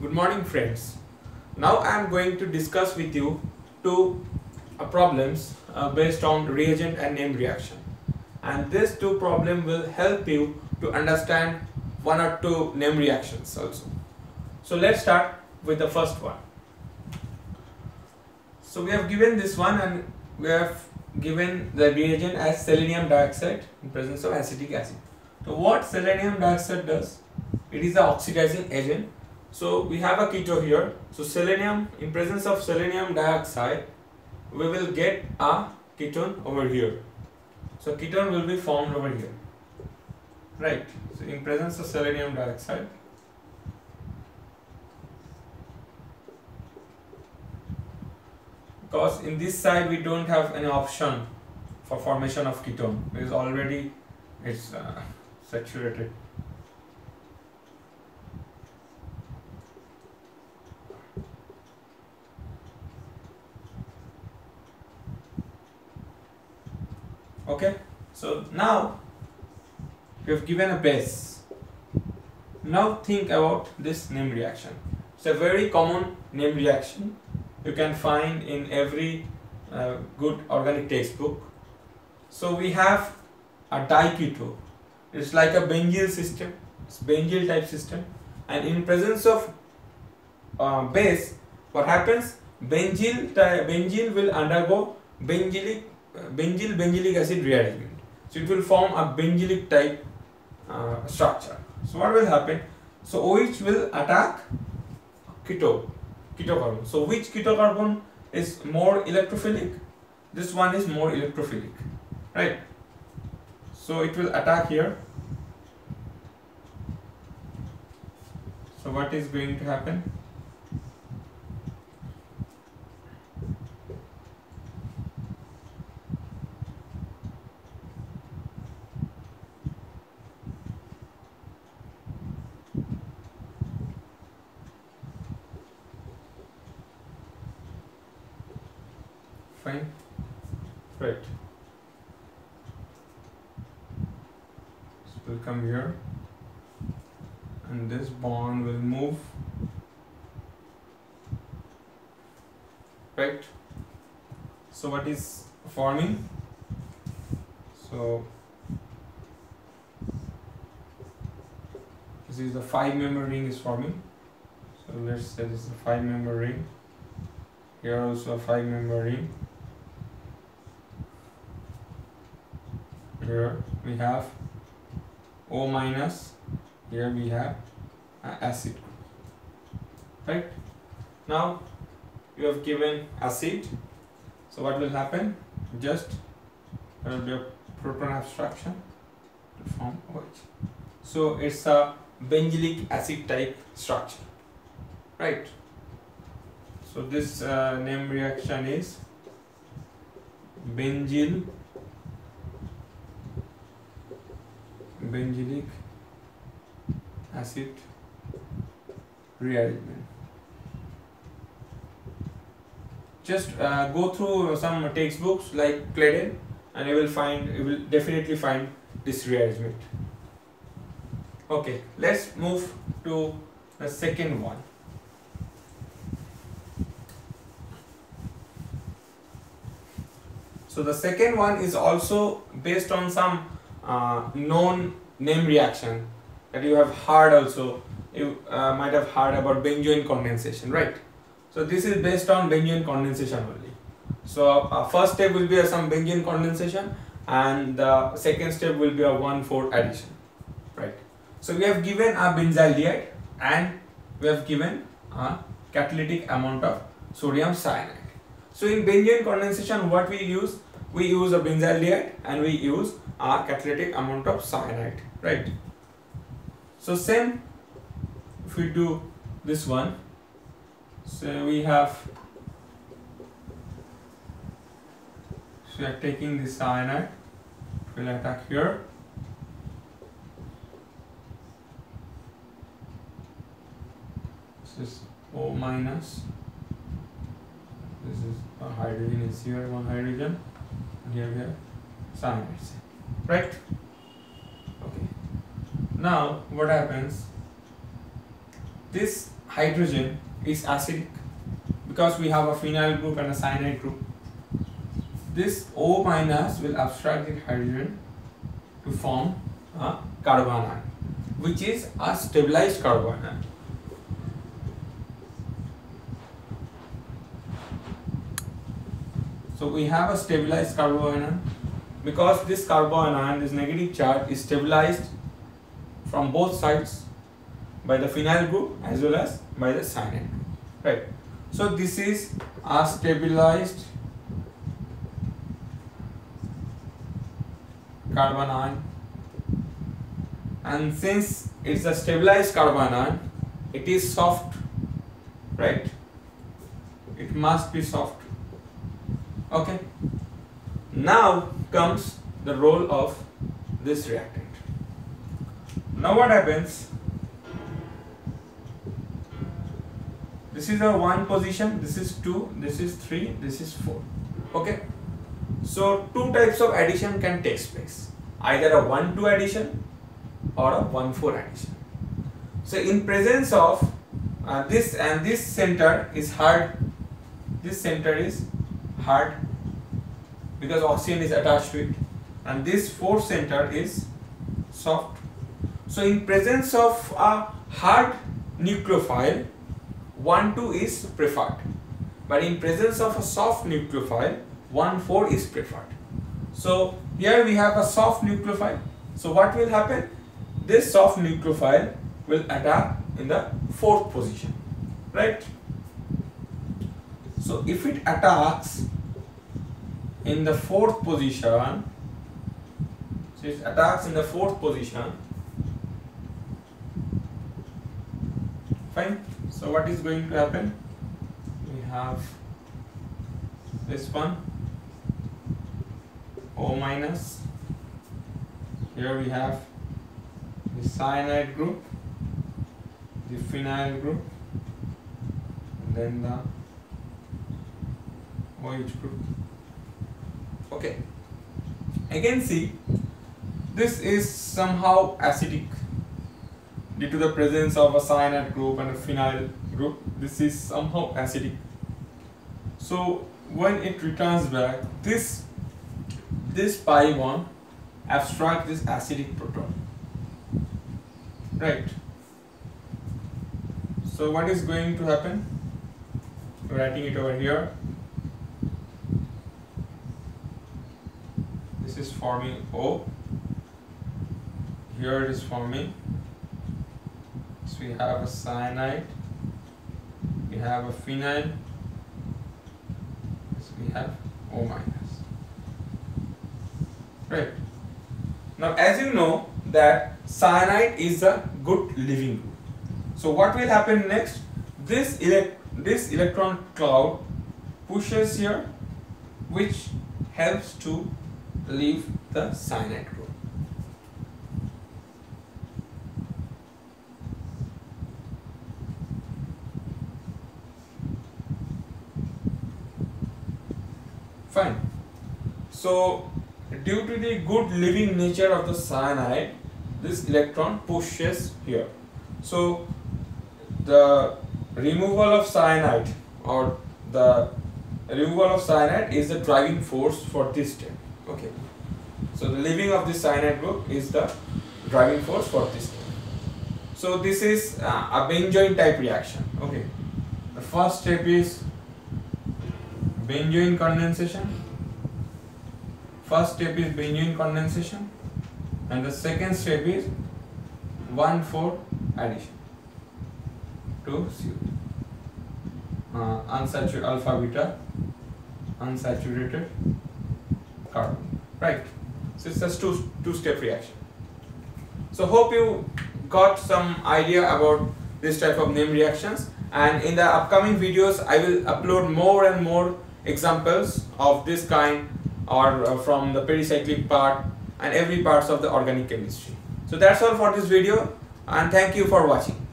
Good morning friends. Now I am going to discuss with you two problems based on reagent and name reaction, and these two problems will help you to understand one or two name reactions also. So let's start with the first one. So we have given this one and we have given the reagent as selenium dioxide in presence of acetic acid. So what selenium dioxide does? It is the oxidizing agent. So we have a keto here. So selenium, in presence of selenium dioxide, we will get a ketone over here. So ketone will be formed over here, right? So in presence of selenium dioxide, because in this side we don't have any option for formation of ketone because already it's saturated. Okay, so now we have given a base. Now think about this name reaction. It's a very common name reaction. You can find in every good organic textbook. So we have a diketo. It's like a benzyl system. It's benzyl type system, and in presence of base, what happens? Benzyl will undergo benzylic acid rearrangement. So it will form a benzylic type structure. So what will happen? So OH will attack ketocarbon. So which ketocarbon is more electrophilic? This one is more electrophilic, right? So it will attack here. So what is going to happen? Fine, right, so we'll come here and this bond will move, right? So what is forming? So this is the 5-member ring is forming. So let's say this is a 5-member ring. Here also a 5-member ring. Here we have O minus, here we have acid, right? Now you have given acid, so what will happen? Just there will be a proton abstraction to form OH. So it's a benzylic acid type structure, right? So this name reaction is benzylic acid rearrangement. Just go through some textbooks like Claydon and you will definitely find this rearrangement. Okay, let's move to the second one. So the second one is also based on some known name reaction that you have heard also. You might have heard about benzoin condensation, right? So this is based on benzoin condensation only. So first step will be some benzoin condensation and the second step will be a 1,4 addition, right? So we have given a benzaldehyde and we have given a catalytic amount of sodium cyanide. So in benzoin condensation what we use? We use a benzaldehyde and we use a catalytic amount of cyanide, right? So same if we do this one, so we have, so we are taking the cyanide, we'll attack here. This is O minus, this is a hydrogen is here, one hydrogen, and here we have cyanides. Right? Okay. Now what happens? This hydrogen is acidic because we have a phenyl group and a cyanide group. This O- will abstract the hydrogen to form a carbon ion, which is a stabilized carbon ion. So we have a stabilized carbon ion because this carbon ion, this negative charge, is stabilized from both sides by the phenyl group as well as by the cyanide group, right? So this is a stabilized carbon ion, and since it's a stabilized carbon ion, it is soft, right? It must be soft. Okay, now comes the role of this reactant. Now what happens? This is a 1 position, this is 2, this is 3, this is 4. Okay, so 2 types of addition can take place, either a 1-2 addition or a 1-4 addition. So in presence of this, and this center is hard, this center is hard because oxygen is attached to it, and this fourth center is soft. So in presence of a hard nucleophile, 1-2 is preferred, but in presence of a soft nucleophile, 1-4 is preferred. So here we have a soft nucleophile. So what will happen? This soft nucleophile will attack in the fourth position, right? So if it attacks in the fourth position, so it attacks in the fourth position, fine. So what is going to happen? We have this one, O minus. Here we have the cyanide group, the phenyl group, and then the OH group. Okay, again see, this is somehow acidic due to the presence of a cyanide group and a phenyl group. This is somehow acidic. So when it returns back, this pi bond abstracts this acidic proton, right? So what is going to happen? Writing it over here. This is forming O. Here it is forming. So we have a cyanide, we have a phenyl, so we have O minus, right? Now as you know that cyanide is a good leaving group. So what will happen next? This electron cloud pushes here, which helps to leave the cyanide group. Fine. So due to the good leaving nature of the cyanide, this electron pushes here. So the removal of cyanide is the driving force for this step. Okay, so the leaving of this cyanide group is the driving force for this step. So this is a benzoin type reaction. Okay, the first step is benzoin condensation. First step is benzoin condensation, and the second step is 1,4 addition to unsaturated alpha beta unsaturated carbon, right? So it's just two-step reaction. So hope you got some idea about this type of name reactions, and in the upcoming videos I will upload more and more examples of this kind, or from the pericyclic part and every parts of the organic chemistry. So that's all for this video, and thank you for watching.